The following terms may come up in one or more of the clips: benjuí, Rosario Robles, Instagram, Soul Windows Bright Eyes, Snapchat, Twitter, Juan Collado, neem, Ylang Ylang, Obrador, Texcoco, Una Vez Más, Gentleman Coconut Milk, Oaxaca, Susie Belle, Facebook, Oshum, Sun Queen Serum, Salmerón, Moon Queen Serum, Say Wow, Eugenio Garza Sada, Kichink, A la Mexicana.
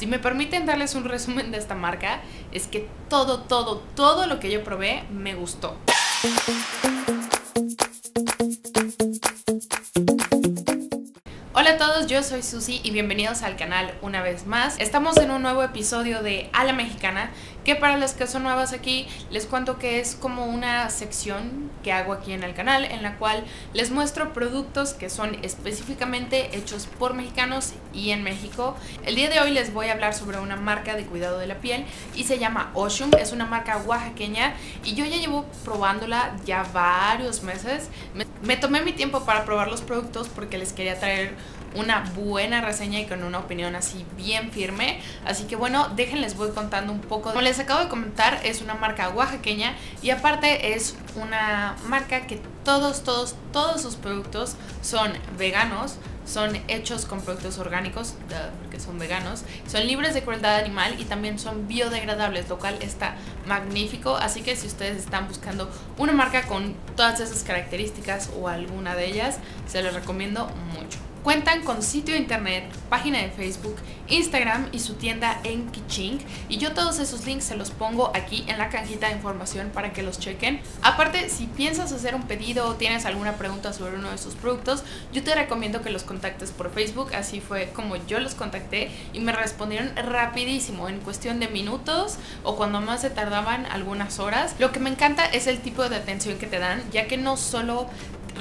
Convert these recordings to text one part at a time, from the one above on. Si me permiten darles un resumen de esta marca, es que todo lo que yo probé me gustó. Hola a todos, yo soy Susi y bienvenidos al canal una vez más. Estamos en un nuevo episodio de A la Mexicana, que para los que son nuevas aquí, les cuento que es como una sección que hago aquí en el canal, en la cual les muestro productos que son específicamente hechos por mexicanos y en México. El día de hoy les voy a hablar sobre una marca de cuidado de la piel y se llama Oshum. Es una marca oaxaqueña y yo ya llevo probándola ya varios meses. Me tomé mi tiempo para probar los productos porque les quería traer una buena reseña y con una opinión así bien firme, así que bueno, déjenles voy contando un poco. Como les acabo de comentar, es una marca oaxaqueña y aparte es una marca que todos sus productos son veganos, son hechos con productos orgánicos, porque son veganos, son libres de crueldad animal y también son biodegradables, lo cual está magnífico. Así que si ustedes están buscando una marca con todas esas características o alguna de ellas, se los recomiendo mucho. Cuentan con sitio de internet, página de Facebook, Instagram y su tienda en Kichink. Y yo todos esos links se los pongo aquí en la cajita de información para que los chequen. Aparte, si piensas hacer un pedido o tienes alguna pregunta sobre uno de sus productos, yo te recomiendo que los contactes por Facebook. Así fue como yo los contacté y me respondieron rapidísimo, en cuestión de minutos o cuando más se tardaban algunas horas. Lo que me encanta es el tipo de atención que te dan, ya que no solo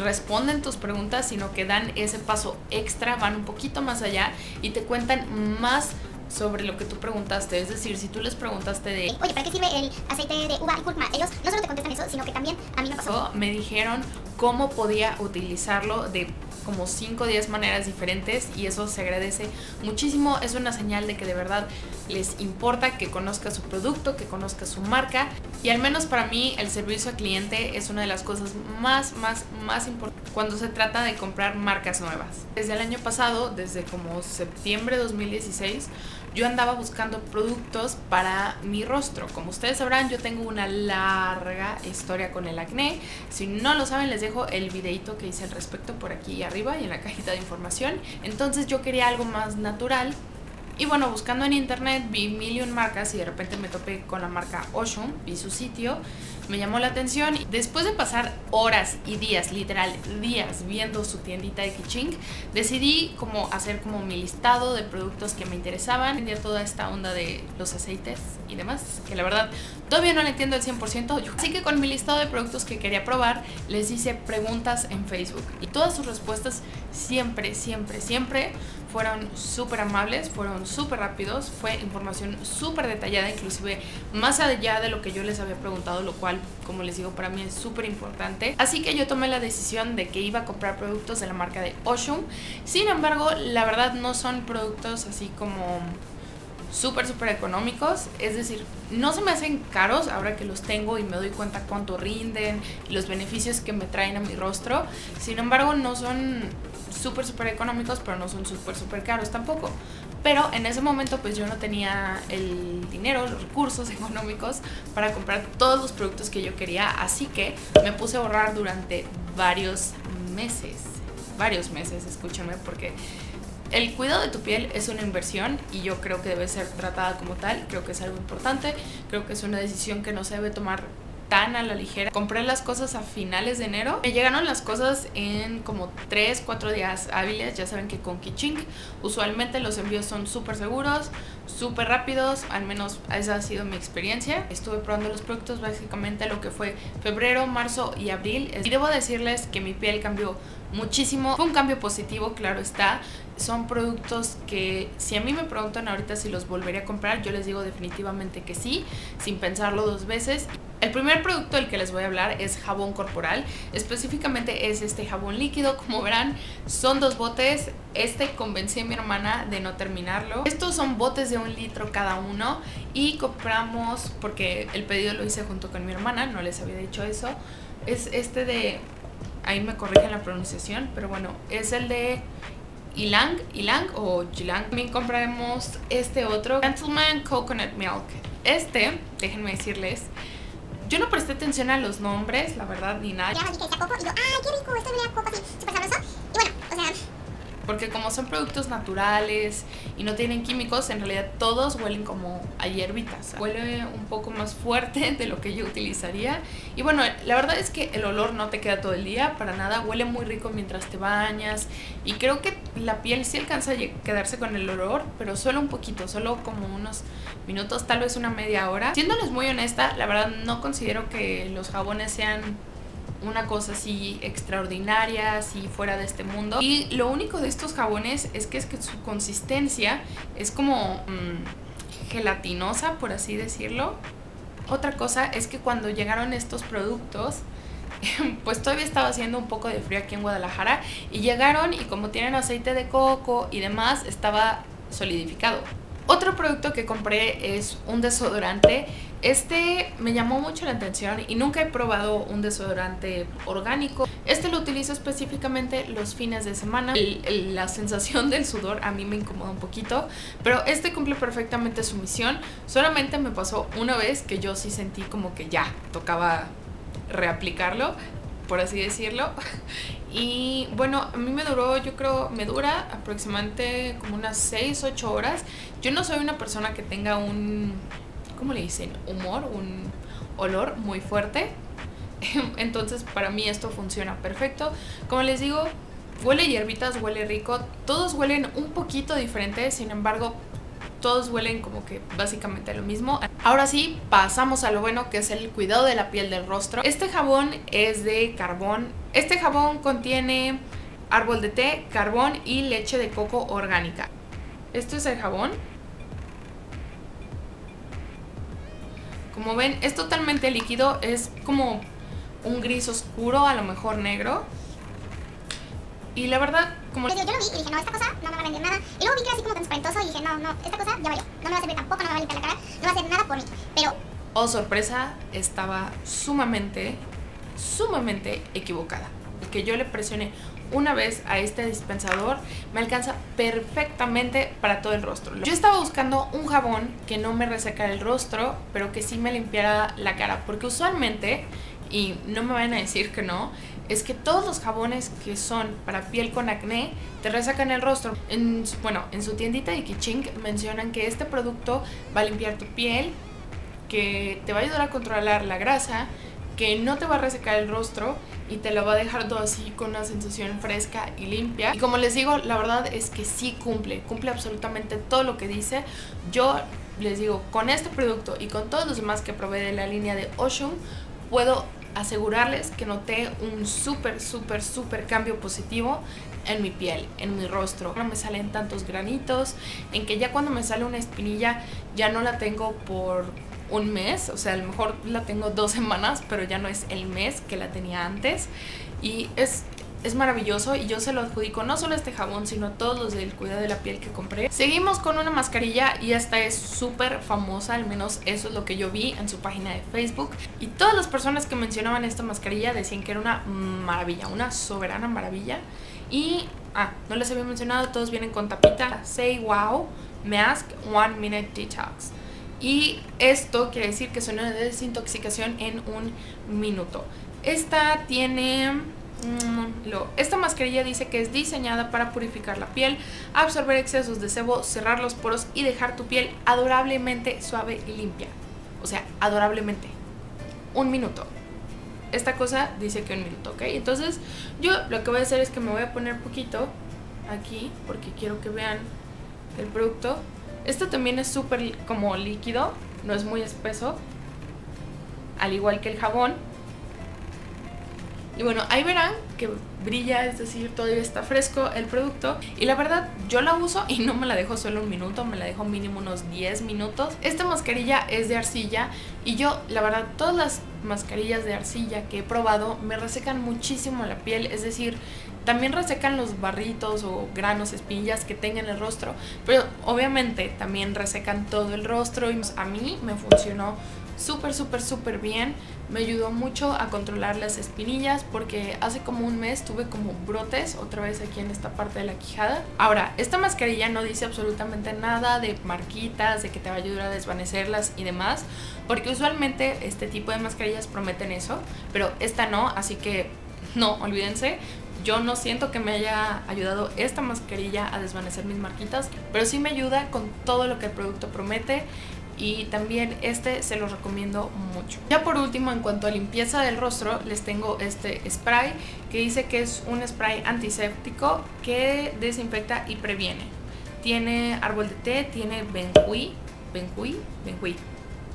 responden tus preguntas, sino que dan ese paso extra, van un poquito más allá y te cuentan más sobre lo que tú preguntaste. Es decir, si tú les preguntaste de oye, ¿para qué sirve el aceite de uva y cúrcuma? Ellos no solo te contestan eso, sino que también a mí me pasó. Me dijeron cómo podía utilizarlo de como 5 o 10 maneras diferentes y eso se agradece muchísimo. Es una señal de que de verdad les importa que conozca su producto, que conozca su marca, y al menos para mí el servicio al cliente es una de las cosas más importantes cuando se trata de comprar marcas nuevas. Desde el año pasado, desde como septiembre de 2016, yo andaba buscando productos para mi rostro. Como ustedes sabrán, yo tengo una larga historia con el acné. Si no lo saben, les dejo el videito que hice al respecto por aquí arriba y en la cajita de información. Entonces yo quería algo más natural y bueno, buscando en internet vi mil y un marcas y de repente me topé con la marca Oshum, vi su sitio, me llamó la atención. Después de pasar horas y días, literal días, viendo su tiendita de Kichink, decidí como hacer como mi listado de productos que me interesaban. Entendía toda esta onda de los aceites y demás, que la verdad todavía no la entiendo al 100% yo. Así que con mi listado de productos que quería probar, les hice preguntas en Facebook y todas sus respuestas siempre fueron súper amables, fueron súper rápidos, fue información súper detallada, inclusive más allá de lo que yo les había preguntado, lo cual, como les digo, para mí es súper importante. Así que yo tomé la decisión de que iba a comprar productos de la marca de Oshum. Sin embargo, la verdad no son productos así como súper económicos, es decir, no se me hacen caros ahora que los tengo y me doy cuenta cuánto rinden, los beneficios que me traen a mi rostro. Sin embargo, no son súper económicos, pero no son súper caros tampoco. Pero en ese momento pues yo no tenía el dinero, los recursos económicos para comprar todos los productos que yo quería, así que me puse a ahorrar durante varios meses, escúchenme, porque el cuidado de tu piel es una inversión y yo creo que debe ser tratada como tal. Creo que es algo importante, creo que es una decisión que no se debe tomar tan a la ligera. Compré las cosas a finales de enero, me llegaron las cosas en como 3-4 días hábiles. Ya saben que con Kichink usualmente los envíos son súper seguros, súper rápidos, al menos esa ha sido mi experiencia. Estuve probando los productos básicamente lo que fue febrero, marzo y abril y debo decirles que mi piel cambió muchísimo, fue un cambio positivo, claro está. Son productos que si a mí me preguntan ahorita si los volvería a comprar, yo les digo definitivamente que sí, sin pensarlo dos veces. El primer producto del que les voy a hablar es jabón corporal, específicamente es este jabón líquido. Como verán, son 2 botes, este convencí a mi hermana de no terminarlo. Estos son botes de 1 litro cada uno y compramos, porque el pedido lo hice junto con mi hermana, no les había dicho eso, es este de, ahí me corrigen la pronunciación, pero bueno, es el de Ylang o Ylang. También compraremos este otro, Gentleman Coconut Milk. Este, déjenme decirles, yo no presté atención a los nombres, la verdad, ni nada. Y bueno, o sea, porque como son productos naturales y no tienen químicos, en realidad todos huelen como a hierbitas. Huele un poco más fuerte de lo que yo utilizaría. Y bueno, la verdad es que el olor no te queda todo el día, para nada. Huele muy rico mientras te bañas. Y creo que la piel sí alcanza a quedarse con el olor, pero solo un poquito, solo como unos minutos, tal vez una media hora. Siéndoles muy honesta, la verdad no considero que los jabones sean una cosa así extraordinaria, así fuera de este mundo. Y lo único de estos jabones es que su consistencia es como gelatinosa, por así decirlo. Otra cosa es que cuando llegaron estos productos, pues todavía estaba haciendo un poco de frío aquí en Guadalajara, y llegaron, y como tienen aceite de coco y demás, estaba solidificado. Otro producto que compré es un desodorante. Este me llamó mucho la atención y nunca he probado un desodorante orgánico. Este lo utilizo específicamente los fines de semana. La sensación del sudor a mí me incomoda un poquito, pero este cumple perfectamente su misión. Solamente me pasó una vez que yo sí sentí como que ya tocaba reaplicarlo, por así decirlo. Y bueno, a mí me duró, yo creo, me dura aproximadamente como unas 6-8 horas. Yo no soy una persona que tenga un, ¿cómo le dicen? Humor, un olor muy fuerte. Entonces para mí esto funciona perfecto. Como les digo, huele hierbitas, huele rico. Todos huelen un poquito diferente, sin embargo, todos huelen como que básicamente lo mismo. Ahora sí, pasamos a lo bueno, que es el cuidado de la piel del rostro. Este jabón es de carbón. Este jabón contiene árbol de té, carbón y leche de coco orgánica. Esto es el jabón. Como ven, es totalmente líquido. Es como un gris oscuro, a lo mejor negro. Y la verdad, como yo lo vi y dije, no, esta cosa no me va a rendir nada. Y luego vi que era así como transparentoso y dije, no, esta cosa ya valió. No me va a servir tampoco, no me va a limpiar la cara, no va a hacer nada por mí. Pero, oh sorpresa, estaba sumamente equivocada. Que yo le presioné una vez a este dispensador, me alcanza perfectamente para todo el rostro. Yo estaba buscando un jabón que no me resecara el rostro, pero que sí me limpiara la cara, porque usualmente, y no me van a decir que no, es que todos los jabones que son para piel con acné te resacan el rostro. En su tiendita de Kichink mencionan que este producto va a limpiar tu piel, que te va a ayudar a controlar la grasa, que no te va a resecar el rostro y te lo va a dejar todo así con una sensación fresca y limpia. Y como les digo, la verdad es que sí cumple absolutamente todo lo que dice. Yo les digo, con este producto y con todos los demás que probé de la línea de Oshum, puedo asegurarles que noté un súper cambio positivo en mi piel, en mi rostro. No me salen tantos granitos, en que ya cuando me sale una espinilla ya no la tengo por un mes, o sea, a lo mejor la tengo 2 semanas, pero ya no es el mes que la tenía antes. Y es maravilloso, y yo se lo adjudico no solo a este jabón, sino a todos los del cuidado de la piel que compré. Seguimos con una mascarilla, y esta es súper famosa, al menos eso es lo que yo vi en su página de Facebook. Y todas las personas que mencionaban esta mascarilla decían que era una maravilla, una soberana maravilla. Y, no les había mencionado, todos vienen con tapita. Say Wow Mask 1 Minute Detox. Y esto quiere decir que es una desintoxicación en 1 minuto. Esta tiene... Esta mascarilla dice que es diseñada para purificar la piel, absorber excesos de sebo, cerrar los poros y dejar tu piel adorablemente suave y limpia. O sea, adorablemente. 1 minuto. Esta cosa dice que 1 minuto, ¿ok? Entonces, yo lo que voy a hacer es que me voy a poner poquito aquí, porque quiero que vean el producto. Este también es súper como líquido, no es muy espeso, al igual que el jabón. Y bueno, ahí verán que brilla, es decir, todavía está fresco el producto. Y la verdad, yo la uso y no me la dejo solo 1 minuto, me la dejo mínimo unos 10 minutos. Esta mascarilla es de arcilla, y yo, la verdad, todas las mascarillas de arcilla que he probado me resecan muchísimo la piel. Es decir, también resecan los barritos o granos, espinillas que tengan el rostro, pero obviamente también resecan todo el rostro. Y a mí me funcionó súper bien. Me ayudó mucho a controlar las espinillas, porque hace como un mes tuve como brotes otra vez aquí en esta parte de la quijada. Ahora, esta mascarilla no dice absolutamente nada de marquitas, de que te va a ayudar a desvanecerlas y demás, porque usualmente este tipo de mascarillas prometen eso, pero esta no, así que no, olvídense. Yo no siento que me haya ayudado esta mascarilla a desvanecer mis marquitas, pero sí me ayuda con todo lo que el producto promete. Y también este se los recomiendo mucho. Ya por último, en cuanto a limpieza del rostro, les tengo este spray que dice que es un spray antiséptico que desinfecta y previene. Tiene árbol de té, tiene benjuí,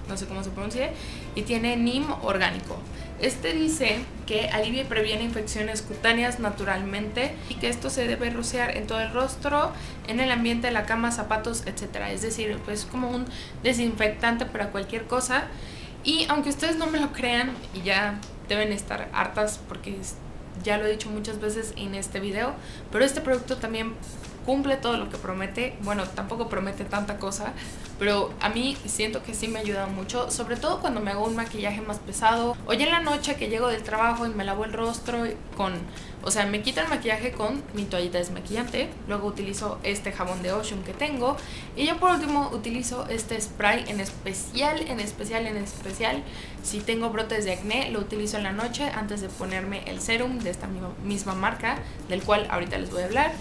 no sé cómo se pronuncia, y tiene neem orgánico. Este dice que alivia y previene infecciones cutáneas naturalmente y que esto se debe rociar en todo el rostro, en el ambiente, en la cama, zapatos, etc. Es decir, pues como un desinfectante para cualquier cosa. Y aunque ustedes no me lo crean, y ya deben estar hartas porque ya lo he dicho muchas veces en este video, pero este producto también cumple todo lo que promete. Bueno, tampoco promete tanta cosa, pero a mí siento que sí me ayuda mucho, sobre todo cuando me hago un maquillaje más pesado, o ya en la noche que llego del trabajo y me lavo el rostro con, o sea, me quito el maquillaje con mi toallita desmaquillante, luego utilizo este jabón de Oshum que tengo, y ya por último utilizo este spray en especial. Si tengo brotes de acné, lo utilizo en la noche antes de ponerme el serum de esta misma marca, del cual ahorita les voy a hablar.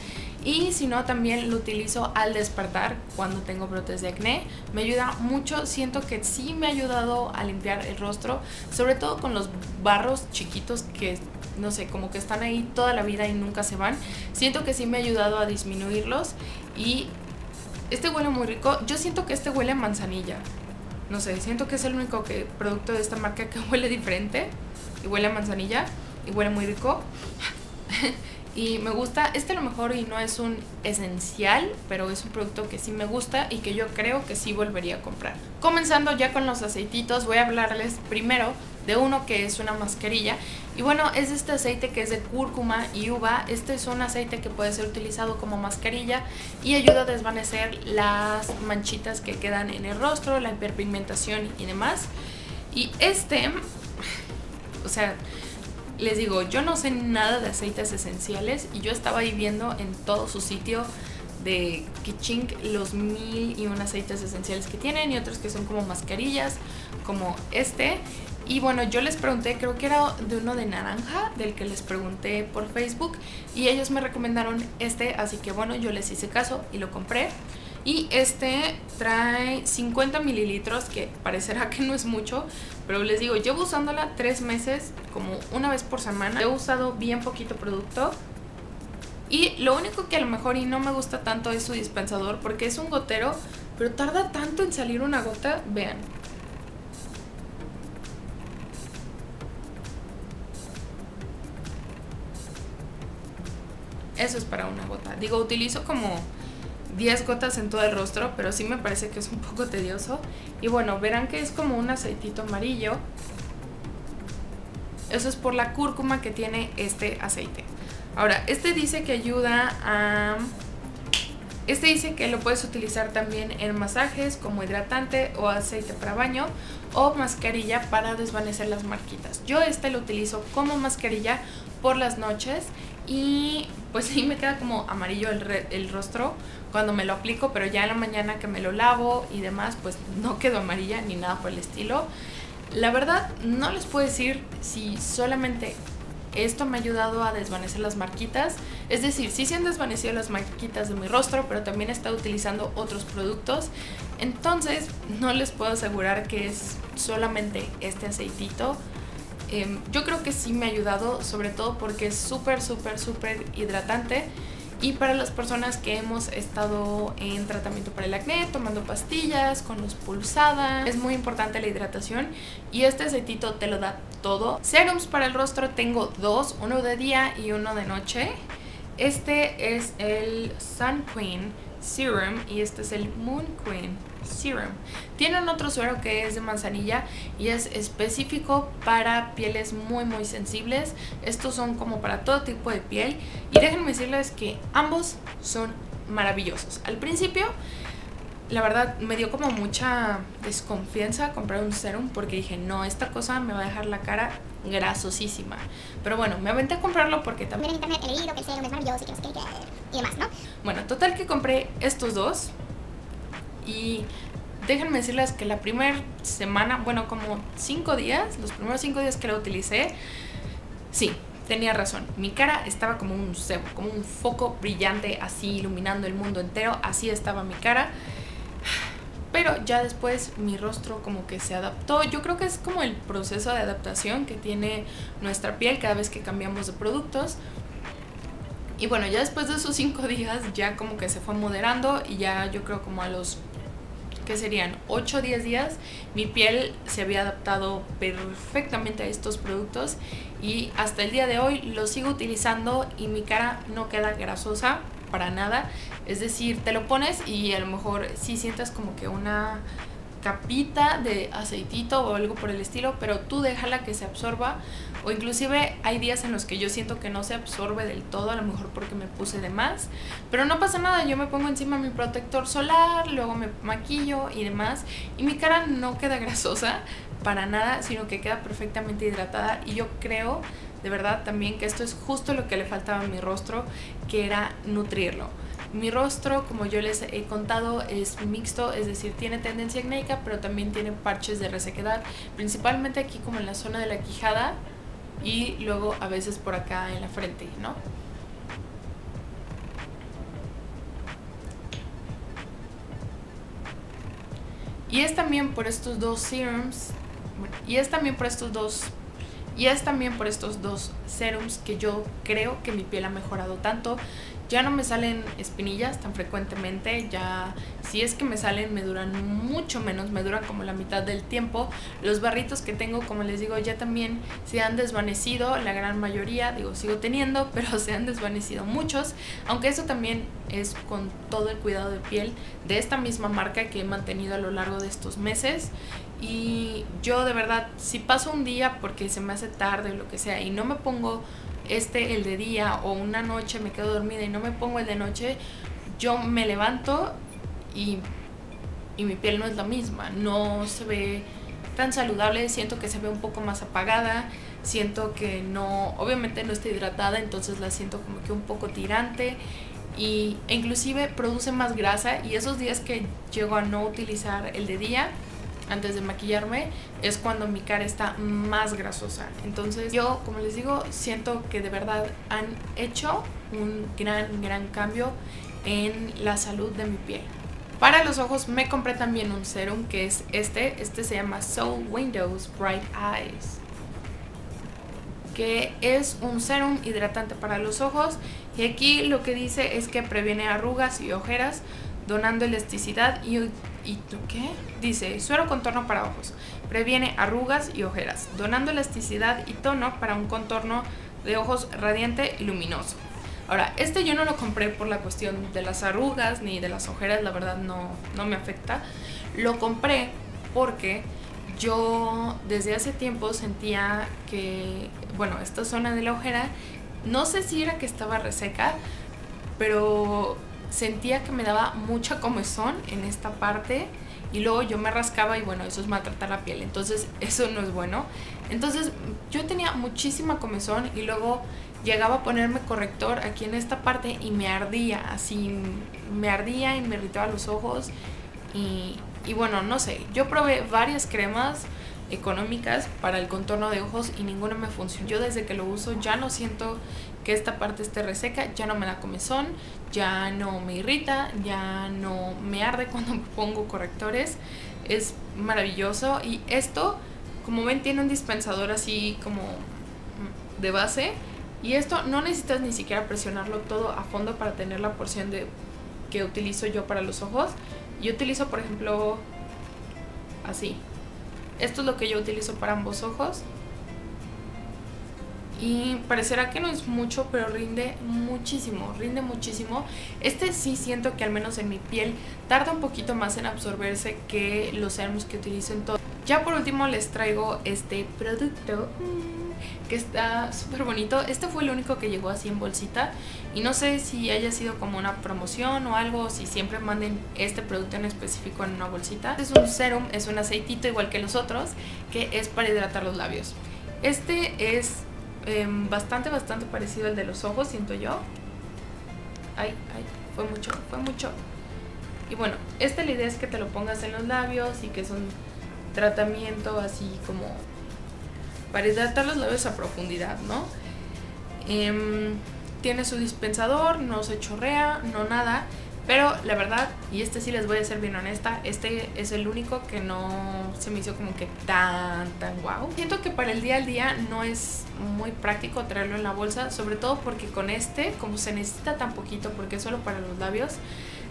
Y si no, también lo utilizo al despertar cuando tengo brotes de acné. Me ayuda mucho, siento que sí me ha ayudado a limpiar el rostro, sobre todo con los barros chiquitos que, no sé, como que están ahí toda la vida y nunca se van. Siento que sí me ha ayudado a disminuirlos y este huele muy rico. Yo siento que este huele a manzanilla, no sé, siento que es el único producto de esta marca que huele diferente y huele a manzanilla y huele muy rico. Y me gusta, este a lo mejor y no es un esencial, pero es un producto que sí me gusta y que yo creo que sí volvería a comprar. Comenzando ya con los aceititos, voy a hablarles primero de uno que es una mascarilla. Y bueno, es este aceite que es de cúrcuma y uva. Este es un aceite que puede ser utilizado como mascarilla y ayuda a desvanecer las manchitas que quedan en el rostro, la hiperpigmentación y demás. Y este, o sea, les digo, yo no sé nada de aceites esenciales y yo estaba ahí viendo en todo su sitio de Kichink los 1001 aceites esenciales que tienen y otros que son como mascarillas, como este. Y bueno, yo les pregunté, creo que era de uno de naranja, del que les pregunté por Facebook, y ellos me recomendaron este, así que bueno, yo les hice caso y lo compré. Y este trae 50 mililitros, que parecerá que no es mucho, pero les digo, llevo usándola 3 meses, como una vez por semana. He usado bien poquito producto. Y lo único que a lo mejor y no me gusta tanto es su dispensador, porque es un gotero, pero tarda tanto en salir una gota, vean. Eso es para una gota. Digo, utilizo como 10 gotas en todo el rostro, pero sí me parece que es un poco tedioso. Y bueno, verán que es como un aceitito amarillo. Eso es por la cúrcuma que tiene este aceite. Ahora, este dice que ayuda a... Este dice que lo puedes utilizar también en masajes, como hidratante o aceite para baño, o mascarilla para desvanecer las marquitas. Yo este lo utilizo como mascarilla por las noches y pues sí me queda como amarillo el rostro cuando me lo aplico, pero ya en la mañana que me lo lavo y demás, pues no quedó amarilla ni nada por el estilo. La verdad no les puedo decir si solamente esto me ha ayudado a desvanecer las marquitas. Es decir, sí se han desvanecido las marquitas de mi rostro, pero también he estado utilizando otros productos. Entonces no les puedo asegurar que es solamente este aceitito. Yo creo que sí me ha ayudado, sobre todo porque es súper hidratante. Y para las personas que hemos estado en tratamiento para el acné, tomando pastillas, con luz pulsada, es muy importante la hidratación y este aceitito te lo da todo. Serums para el rostro tengo dos, uno de día y uno de noche. Este es el Sun Queen Serum y este es el Moon Queen Serum. Tienen otro suero que es de manzanilla y es específico para pieles muy sensibles. Estos son como para todo tipo de piel y déjenme decirles que ambos son maravillosos. Al principio, la verdad, me dio como mucha desconfianza comprar un serum porque dije, no, esta cosa me va a dejar la cara grasosísima. Pero bueno, me aventé a comprarlo porque también en internet he leído que el serum es maravilloso y que no sé qué y demás, ¿no? Bueno, total que compré estos dos. Y déjenme decirles que la primera semana, bueno, como 5 días, los primeros 5 días que lo utilicé, sí, Tenía razón, mi cara estaba como un cebo, como un foco brillante así iluminando el mundo entero, así estaba mi cara. Pero ya después mi rostro como que se adaptó. Yo creo que es como el proceso de adaptación que tiene nuestra piel cada vez que cambiamos de productos. Y bueno, ya después de esos 5 días ya como que se fue moderando y ya yo creo como a los, ¿qué serían? 8 o 10 días mi piel se había adaptado perfectamente a estos productos y hasta el día de hoy los sigo utilizando y mi cara no queda grasosa para nada. Es decir, te lo pones y a lo mejor sí sientas como que una capita de aceitito o algo por el estilo, pero tú déjala que se absorba, o inclusive hay días en los que yo siento que no se absorbe del todo, a lo mejor porque me puse de más, pero no pasa nada, yo me pongo encima mi protector solar, luego me maquillo y demás, y mi cara no queda grasosa para nada, sino que queda perfectamente hidratada, y yo creo de verdad también que esto es justo lo que le faltaba a mi rostro, que era nutrirlo. Mi rostro, como yo les he contado, es mixto, es decir, tiene tendencia acnéica, pero también tiene parches de resequedad, principalmente aquí como en la zona de la quijada y luego a veces por acá en la frente, ¿no? Y es también por estos dos serums, y es también por estos dos serums que yo creo que mi piel ha mejorado tanto. Ya no me salen espinillas tan frecuentemente, ya si es que me salen me duran mucho menos, me duran como la mitad del tiempo. Los barritos que tengo, como les digo, ya también se han desvanecido, la gran mayoría, digo, sigo teniendo, pero se han desvanecido muchos, aunque eso también es con todo el cuidado de piel de esta misma marca que he mantenido a lo largo de estos meses. Y yo de verdad, si paso un día porque se me hace tarde o lo que sea y no me pongo el de día, o una noche me quedo dormida y no me pongo el de noche, yo me levanto y mi piel no es la misma, no se ve tan saludable, siento que se ve un poco más apagada, siento que no, obviamente no está hidratada, entonces la siento como que un poco tirante e inclusive produce más grasa, y esos días que llego a no utilizar el de día antes de maquillarme es cuando mi cara está más grasosa. Entonces yo, como les digo, siento que de verdad han hecho un gran cambio en la salud de mi piel. Para los ojos me compré también un serum que es este se llama Soul Windows Bright Eyes, que es un serum hidratante para los ojos, y aquí lo que dice es que previene arrugas y ojeras donando elasticidad ¿Y tú qué? Dice, suero contorno para ojos, previene arrugas y ojeras, donando elasticidad y tono para un contorno de ojos radiante y luminoso. Ahora, este yo no lo compré por la cuestión de las arrugas ni de las ojeras, la verdad no me afecta. Lo compré porque yo desde hace tiempo sentía que, bueno, esta zona de la ojera, no sé si era que estaba reseca, pero sentía que me daba mucha comezón en esta parte y luego yo me rascaba y bueno, eso es maltratar la piel, entonces eso no es bueno. Entonces yo tenía muchísima comezón y luego llegaba a ponerme corrector aquí en esta parte y me ardía, así me ardía y me irritaba los ojos y bueno, no sé, yo probé varias cremas económicas para el contorno de ojos y ninguna me funcionó. Yo desde que lo uso ya no siento que esta parte esté reseca, ya no me da comezón, ya no me irrita, ya no me arde cuando me pongo correctores, es maravilloso. Y esto, como ven, tiene un dispensador así como de base y esto no necesitas ni siquiera presionarlo todo a fondo para tener la porción que utilizo yo para los ojos. Yo utilizo, por ejemplo, así. Esto es lo que yo utilizo para ambos ojos. Y parecerá que no es mucho, pero rinde muchísimo, rinde muchísimo. Este sí siento que al menos en mi piel tarda un poquito más en absorberse que los serums que utilizo en todo. Ya por último les traigo este producto que está súper bonito. Este fue el único que llegó así en bolsita y no sé si haya sido como una promoción o algo, si siempre manden este producto en específico en una bolsita. Este es un serum, es un aceitito igual que los otros, que es para hidratar los labios. Este es bastante parecido al de los ojos, siento yo. Ay, fue mucho. Y bueno, la idea es que te lo pongas en los labios y que es un tratamiento así como para hidratar los labios a profundidad, ¿no? Tiene su dispensador, no se chorrea, no nada. Pero la verdad, y este sí les voy a ser bien honesta, este es el único que no se me hizo como que tan guau. Siento que para el día al día no es muy práctico traerlo en la bolsa, sobre todo porque con este, como se necesita tan poquito porque es solo para los labios,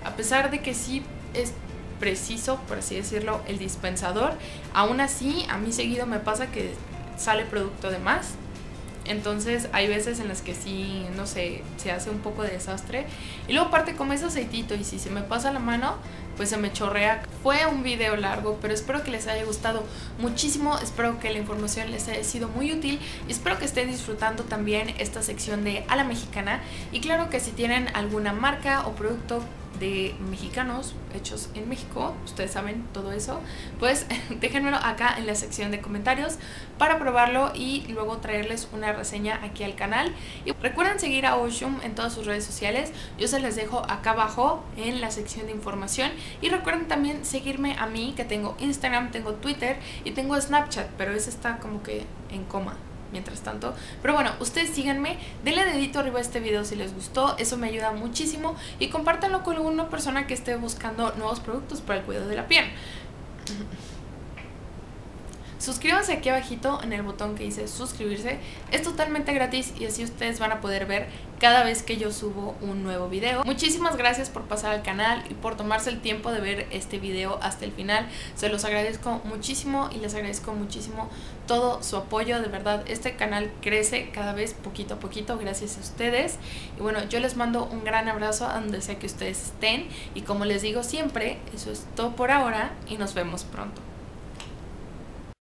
a pesar de que sí es preciso, por así decirlo, el dispensador, aún así a mí seguido me pasa que sale producto de más. Entonces hay veces en las que sí, no sé, se hace un poco de desastre. Y luego aparte como es aceitito y si se me pasa la mano, pues se me chorrea. Fue un video largo, pero espero que les haya gustado muchísimo. Espero que la información les haya sido muy útil. Y espero que estén disfrutando también esta sección de A la Mexicana. Y claro que si tienen alguna marca o producto de mexicanos hechos en México, ustedes saben todo eso, pues déjenmelo acá en la sección de comentarios para probarlo y luego traerles una reseña aquí al canal. Y recuerden seguir a Oshum en todas sus redes sociales, yo se las dejo acá abajo en la sección de información. Y recuerden también seguirme a mí, que tengo Instagram, tengo Twitter y tengo Snapchat, pero ese está como que en coma mientras tanto, pero bueno, ustedes síganme, denle dedito arriba a este video si les gustó, eso me ayuda muchísimo, y compártanlo con una persona que esté buscando nuevos productos para el cuidado de la piel. Suscríbanse aquí abajito en el botón que dice suscribirse, es totalmente gratis y así ustedes van a poder ver cada vez que yo subo un nuevo video. Muchísimas gracias por pasar al canal y por tomarse el tiempo de ver este video hasta el final, se los agradezco muchísimo y les agradezco muchísimo todo su apoyo, de verdad este canal crece cada vez poquito a poquito gracias a ustedes. Y bueno, yo les mando un gran abrazo a donde sea que ustedes estén y como les digo siempre, eso es todo por ahora y nos vemos pronto.